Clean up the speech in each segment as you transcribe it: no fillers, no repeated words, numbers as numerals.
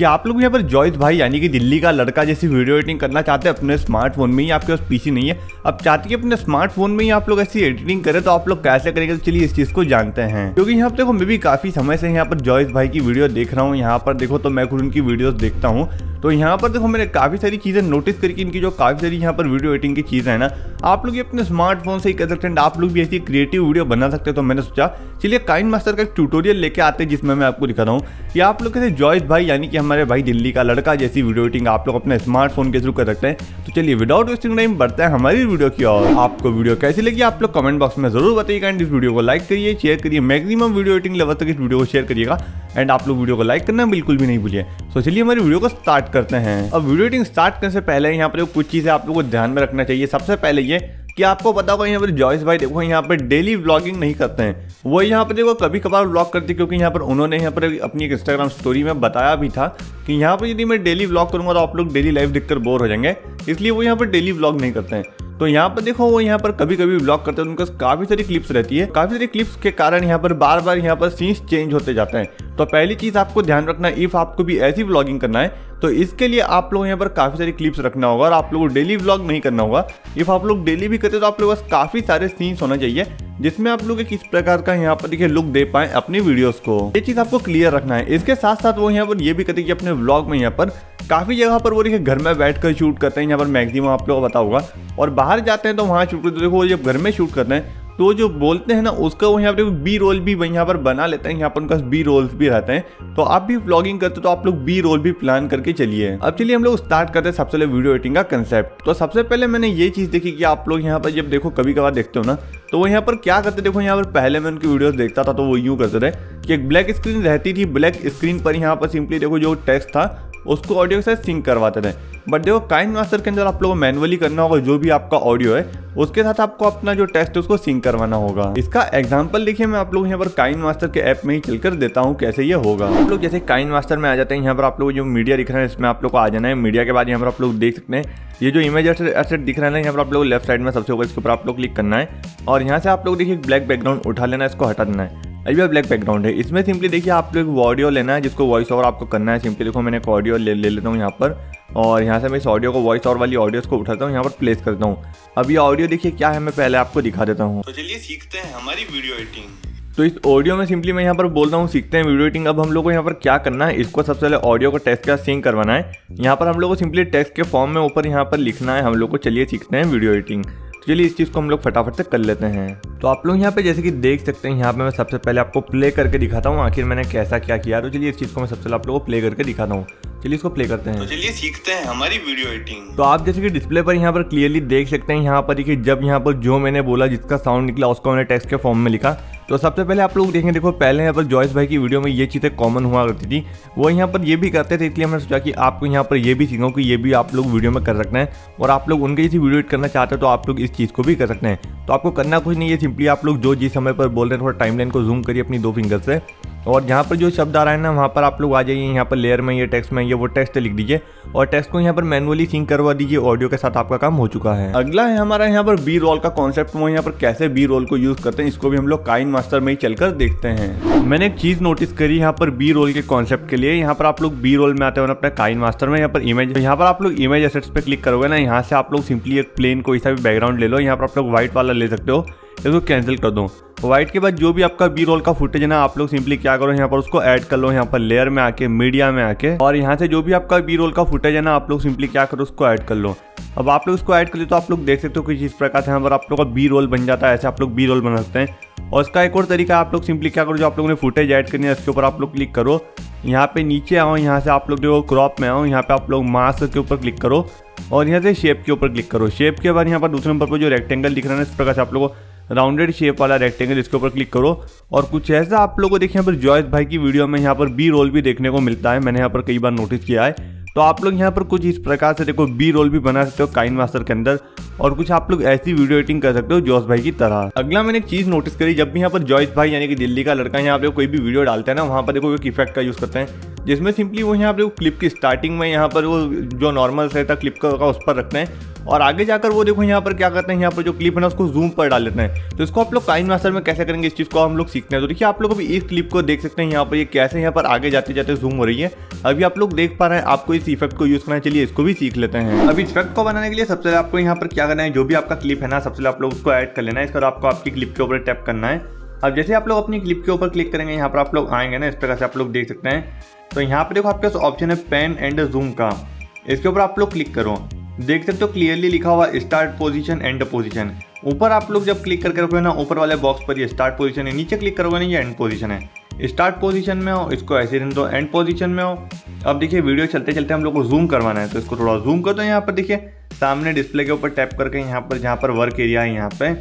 कि आप लोग यहाँ पर जॉयस भाई यानी कि दिल्ली का लड़का जैसी वीडियो एडिटिंग करना चाहते हैं अपने स्मार्टफोन में ही, आपके पास पीसी नहीं है, आप चाहते हैं अपने स्मार्टफोन में ही आप लोग ऐसी एडिटिंग करें तो आप लोग कैसे करेंगे, तो चलिए इस चीज़ को जानते हैं। क्योंकि यहाँ पर देखो मैं भी काफ़ी समय से यहाँ पर जॉयस भाई की वीडियो देख रहा हूँ, यहाँ पर देखो तो मैं खुद उनकी वीडियोज़ देखता हूँ, तो यहाँ पर देखो मैंने काफ़ी सारी चीज़ें नोटिस करके इनकी जो काफ़ी सारी यहाँ पर वीडियो एडिटिंग की चीज़ें हैं ना, आप लोग ये अपने स्मार्टफोन से ही कर सकते हैं, आप लोग भी ऐसी क्रिएटिव वीडियो बना सकते हैं। तो मैंने सोचा चलिए काइन मास्टर का एक ट्यूटोरियल लेके आते हैं जिसमें मैं आपको दिखा रहा हूँ कि आप लोग कैसे जॉयस भाई यानी कि हमारे भाई दिल्ली का लड़का जैसी वीडियो एडिटिंग आप लोग अपने स्मार्टफोन के थ्रू कर सकते हैं। तो चलिए विदाउट वेस्टिंग टाइम बढ़ते हैं हमारी वीडियो की ओर। आपको वीडियो कैसी लगी आप लोग कमेंट बॉक्स में जरूर बताइएगा, एंड इस वीडियो को लाइक करिए, शेयर करिए, मैक्सिमम वीडियो एडिटिंग लेवल तक इस वीडियो को शेयर करिएगा, एंड आप लोग वीडियो को लाइक करना बिल्कुल भी नहीं भूलिए। तो चलिए हमारी वीडियो को स्टार्ट करते हैं। अब वीडियो एडिटिंग स्टार्ट करने से पहले यहाँ पर कुछ चीज़ें आप लोग को ध्यान में रखना चाहिए। सबसे पहले ये कि आपको पता होगा यहाँ पर जॉयस भाई देखो यहाँ पर डेली व्लॉगिंग नहीं करते हैं, वो यहाँ पर देखो कभी कभार व्लॉग करते, क्योंकि यहाँ पर उन्होंने यहाँ पर अपनी एक इंस्टाग्राम स्टोरी में बताया भी था कि यहाँ पर यदि मैं डेली व्लॉग करूँगा तो आप लोग डेली लाइफ देखकर बोर हो जाएंगे, इसलिए वो यहाँ पर डेली व्लॉग नहीं करते हैं। तो यहाँ पर देखो वो यहाँ पर कभी कभी व्लॉग करते हैं, उनके काफ़ी सारी क्लिप्स रहती है, काफ़ी सारी क्लिप्स के कारण यहाँ पर बार बार यहाँ पर सीन्स चेंज होते जाते हैं। तो पहली चीज़ आपको ध्यान रखना, इफ़ आपको भी ऐसी व्लॉगिंग करना है तो इसके लिए आप लोग यहाँ पर काफ़ी सारी क्लिप्स रखना होगा और आप लोगों को डेली व्लॉग नहीं करना होगा। इफ़ आप लोग डेली भी करते हो तो आप लोगों के पास काफ़ी सारे सीन्स होना चाहिए जिसमें आप लोग किस प्रकार का यहाँ पर देखिए लुक दे पाएँ अपनी वीडियोस को, ये चीज़ आपको क्लियर रखना है। इसके साथ साथ वो यहाँ पर ये भी करते हैं कि अपने व्लॉग में यहाँ पर काफ़ी जगह पर वो देखिए घर में बैठकर शूट करते हैं, यहाँ पर मैक्सिमम आप लोगों को पता होगा, और बाहर जाते हैं तो वहाँ शूट करते, देखो वो जब घर में शूट करते हैं तो जो बोलते हैं ना उसका वो यहाँ पर बी रोल भी यहाँ पर बना लेते हैं, यहाँ पर उनका बी रोल्स भी रहते हैं। तो आप भी व्लॉगिंग करते हो तो आप लोग बी रोल भी प्लान करके चलिए। अब चलिए हम लोग स्टार्ट करते हैं सबसे पहले वीडियो एडिटिंग का कंसेप्ट। तो सबसे पहले मैंने ये चीज़ देखी कि आप लोग यहाँ पर जब देखो कभी कभार देखते हो ना तो वो यहाँ पर क्या करते, देखो यहाँ पर पहले मैं उनकी वीडियोस देखता था तो वो यूँ करते थे कि एक ब्लैक स्क्रीन रहती थी, ब्लैक स्क्रीन पर यहाँ पर सिंपली देखो जो टेक्स्ट था उसको ऑडियो के साथ सिंक करवाते थे। बट देखो काइन मास्टर के अंदर आप लोगों को मैनुअली करना होगा, जो भी आपका ऑडियो है उसके साथ आपको अपना जो टेक्स्ट है उसको सिंक करवाना होगा। इसका एग्जांपल देखिए मैं आप लोग यहाँ पर काइन मास्टर के ऐप में ही चलकर देता हूँ कैसे ये होगा। आप लोग जैसे काइन मास्टर में आ जाते हैं, यहाँ पर आप लोग जो मीडिया दिख रहा है इसमें आप लोग को आ जाना है। मीडिया के बाद यहाँ पर आप लोग देख सकते हैं ये जो इमेज एसेट दिख रहा है ना, यहाँ पर आप लोग लेफ्ट साइड में सबसे ऊपर इसके ऊपर आप लोग क्लिक करना है और यहाँ से आप लोग देखिए ब्लैक बैकग्राउंड उठा लेना है, इसको हटा देना है। अभी ब्लैक बैकग्राउंड है, इसमें सिंपली देखिए आप लोग ऑडियो लेना है जिसको वॉइस ओवर आपको करना है। सिंपली देखो मैंने एक ऑडियो ले लेता हूँ यहाँ पर, और यहाँ से मैं इस ऑडियो को वॉइस ओवर वाली ऑडियोस को उठाता हूँ, यहाँ पर प्लेस करता हूँ। अब ये ऑडियो देखिए क्या है, मैं पहले आपको दिखा देता हूँ। तो चलिए सीखते हैं हमारी वीडियो एडिटिंग। तो इस ऑडियो में सिंपली मैं यहाँ पर बोलता हूँ सीखते हैं वीडियो एडिटिंग। अब हम लोग को यहाँ पर क्या करना है, इसको सबसे पहले ऑडियो को टेक्स्ट का सिंक करवाना है। यहाँ पर हम लोग को सिंपली टेक्स्ट के फॉर्म में ऊपर यहाँ पर लिखना है हम लोग को। चलिए सीखते हैं वीडियो एडिटिंग, चलिए इस चीज़ को हम लोग फटाफट से कर लेते हैं। तो आप लोग यहाँ पे जैसे कि देख सकते हैं, यहाँ पे मैं सबसे पहले आपको प्ले करके दिखाता हूँ आखिर मैंने कैसा क्या किया। तो चलिए इस चीज़ को मैं सबसे पहले आप लोगों को प्ले करके दिखाता हूँ, चलिए इसको प्ले करते हैं। तो चलिए सीखते हैं हमारी वीडियो एडिटिंग। तो आप जैसे कि डिस्प्ले पर यहाँ पर क्लियरली देख सकते हैं, यहाँ पर देखिए जब यहाँ पर जो मैंने बोला जिसका साउंड निकला उसको मैंने टेक्स्ट के फॉर्म में लिखा। तो सबसे पहले आप लोग देखेंगे, देखो पहले यहाँ पर जॉयस भाई की वीडियो में ये चीज़ें कॉमन हुआ करती थी, वो यहाँ पर ये भी करते थे, इसलिए हमने सोचा कि आपको यहाँ पर ये भी सीखो कि ये भी आप लोग वीडियो में कर सकते हैं, और आप लोग उनके जैसी वीडियो एडिट करना चाहते हो तो आप लोग इस चीज़ को भी कर सकते हैं। तो आपको करना कुछ नहीं है, सिंपली आप लोग जो जिस समय पर बोल रहे हैं थोड़ा टाइमलाइन को जूम करिए अपनी दो फिंगर से, और जहाँ पर जो शब्द आ रहा है ना वहाँ पर आप लोग आ जाइए, यहाँ पर लेयर में ये टेक्स्ट में ये वो टेक्स्ट लिख दीजिए और टेक्स्ट को यहाँ पर मैनुअली सिंक करवा दीजिए। ऑडियो के साथ आपका काम हो चुका है। अगला है हमारा यहाँ पर बी रोल का कॉन्सेप्ट, वो यहाँ पर कैसे बी रोल को यूज़ करते हैं इसको भी हम लोग काइन मास्टर में ही चलकर देखते हैं। मैंने एक चीज़ नोटिस करी यहाँ पर बी रोल के कॉन्सेप्ट के लिए, यहाँ पर आप लोग बी रोल में आते हो ना अपने काइन मास्टर में, यहाँ पर इमेज, यहाँ पर आप लोग इमेज एसेट्स पे क्लिक करोगे ना, यहाँ से आप लोग सिंपली एक प्लेन कोई सा भी बैकग्राउंड ले लो, यहाँ पर आप लोग व्हाइट वाला ले सकते हो, इसको कैंसिल कर दो। व्हाइट के बाद जो भी आपका बी रोल का फुटेज है ना आप लोग सिंपली क्या करो यहाँ पर उसको ऐड कर लो, यहाँ पर लेयर में आके मीडिया में आके, और यहाँ से जो भी आपका बी रोल का फुटेज है ना आप लोग सिंपली क्या करो उसको ऐड कर लो। अब आप लोग उसको ऐड कर लो तो आप लोग देख सकते हो कि इस प्रकार से यहाँ पर आप लोग का बी रोल बन जाता है, ऐसे आप लोग बी रोल बना सकते हैं। और उसका एक और तरीका आप लोग सिंपली क्या करो, जो आप लोगों ने फुटेज ऐड करनी है उसके ऊपर आप लोग क्लिक करो, यहाँ पे नीचे आओ, यहाँ से आप लोग जो क्रॉप में आओ, यहाँ पे आप लोग मास्क के ऊपर क्लिक करो और यहाँ से शेप के ऊपर क्लिक करो। शेप के बाद यहाँ पर दूसरे नंबर पर जो रेक्टेंगल दिख रहा है इस प्रकार से आप लोगों को राउंडेड शेप वाला रेक्टेंगल इसके ऊपर क्लिक करो, और कुछ ऐसा आप लोगों को देखिए यहाँ पर जॉयस भाई की वीडियो में यहाँ पर बी रोल भी देखने को मिलता है, मैंने यहाँ पर कई बार नोटिस किया है। तो आप लोग यहाँ पर कुछ इस प्रकार से देखो बी रोल भी बना सकते हो काइन मास्टर के अंदर, और कुछ आप लोग ऐसी वीडियो एडिटिंग कर सकते हो जॉयस भाई की तरह। अगला मैंने एक चीज़ नोटिस करी, जब भी यहाँ पर जॉयस भाई यानी कि दिल्ली का लड़का यहाँ पर कोई भी वीडियो डालते हैं ना वहाँ पर देखो एक इफेक्ट का यूज़ करते हैं। जिसमें सिंपली वो यहाँ पर क्लिप की स्टार्टिंग में यहाँ पर वो जो नॉर्मल रहता है क्लिप का उस पर रखते हैं और आगे जाकर वो देखो यहाँ पर क्या करते हैं, यहाँ पर जो क्लिप है ना उसको जूम पर डाल लेते हैं। तो इसको आप लोग काइन मास्टर में कैसे करेंगे इस चीज़ को हम लोग सीखते हैं। तो देखिए आप लोग अभी इस क्लिप को देख सकते हैं यहाँ पर, ये कैसे यहाँ पर आगे जाते जाते जूम हो रही है, अभी आप लोग देख पा रहे हैं। आपको इस इफेक्ट को यूज़ करना है, चलिए इसको भी सीख लेते हैं। अभी इफेक्ट को बनाने के लिए सबसे पहले आपको यहाँ पर क्या करना है, जो भी आपका क्लिप है ना सबसे आप लोग उसको ऐड कर लेना है। इसके बाद आपको आपकी क्लिप के ऊपर टैप करना है। अब जैसे आप लोग अपनी क्लिप के ऊपर क्लिक करेंगे यहाँ पर आप लोग आएंगे ना इस प्रकार से आप लोग देख सकते हैं। तो यहाँ पर देखो आपके पास ऑप्शन है पैन एंड जूम का, इसके ऊपर आप लोग क्लिक करो, देख सकते हो क्लियरली लिखा हुआ स्टार्ट पोजीशन एंड पोजीशन। ऊपर आप लोग जब क्लिक करके रखोगे ना ऊपर वाले बॉक्स पर ये स्टार्ट पोजीशन है, नीचे क्लिक करोगे ना ये एंड पोजीशन है। स्टार्ट पोजीशन में हो इसको ऐसे रहने दो, एंड पोजीशन में हो। अब देखिए वीडियो चलते चलते हम लोग को जूम करवाना है, तो इसको थोड़ा जूम कर दो। यहाँ पर देखिए सामने डिस्प्ले के ऊपर टैप करके यहाँ पर जहाँ पर वर्क एरिया है यहाँ पर,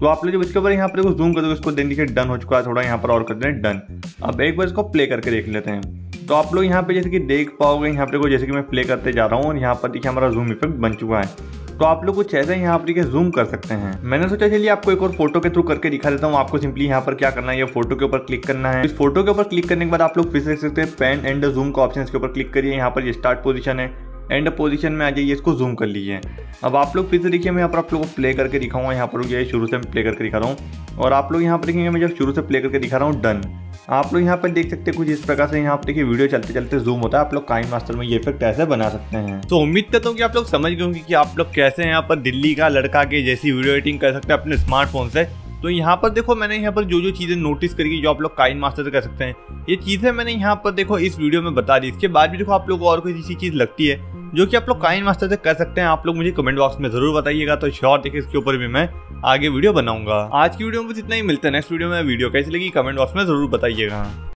तो आप लोग जब इसके ऊपर यहाँ पर देखो जूम कर दो, इसको देन देखिए डन हो चुका है। थोड़ा यहाँ पर और कर दें डन। अब एक बार इसको प्ले करके देख लेते हैं। तो आप लोग यहाँ पे जैसे कि देख पाओगे यहाँ पे को जैसे कि मैं प्ले करते जा रहा हूँ और यहाँ पर देखिए हमारा जूम इफेक्ट बन चुका है। तो आप लोग कुछ ऐसे यहाँ पर देखिए जूम कर सकते हैं। मैंने सोचा चलिए आपको एक और फोटो के थ्रू करके दिखा देता हूँ। आपको सिंपली यहाँ पर क्या करना है, ये फोटो के ऊपर क्लिक करना है। इस फोटो के ऊपर क्लिक करने के बाद आप लोग फिर देख सकते हैं पैन एंड जूम का ऑप्शन, इसके ऊपर क्लिक करिए। यहाँ पर स्टार्ट पोजीशन है, एंड पोजीशन में आ जाइए, इसको जूम कर लीजिए। अब आप लोग फिर से देखिए मैं यहाँ पर आप लोगों को प्ले करके दिखाऊंगा। यहाँ पर ये शुरू से मैं प्ले करके दिखा रहा हूँ और आप लोग यहाँ पर देखेंगे मैं जब शुरू से प्ले करके दिखा रहा हूँ डन। आप लोग यहाँ पर देख सकते हैं कुछ इस प्रकार से यहाँ पर देखिए वीडियो चलते चलते जूम होता है। आप लोग काइन मास्टर में ये इफेक्ट ऐसे बना सकते हैं। तो उम्मीद करता हूँ कि आप लोग समझ गए होंगे कि आप लोग कैसे यहाँ पर दिल्ली का लड़का के जैसी वीडियो एडिटिंग कर सकते हैं अपने स्मार्टफोन से। तो यहाँ पर देखो मैंने यहाँ पर जो जो चीज़ें नोटिस करी जो आप लोग काइन मास्टर से कर सकते हैं, ये चीज़ें मैंने यहाँ पर देखो इस वीडियो में बता दी। इसके बाद भी देखो आप लोग को और कोई ऐसी चीज़ लगती है जो कि आप लोग काइन मास्टर से कर सकते हैं, आप लोग मुझे कमेंट बॉक्स में जरूर बताइएगा। तो श्योर देखिए इसके ऊपर भी मैं आगे वीडियो बनाऊंगा। आज की वीडियो में बस इतना ही, मिलता है नेक्स्ट वीडियो में। वीडियो कैसी लगी कमेंट बॉक्स में जरूर बताइएगा।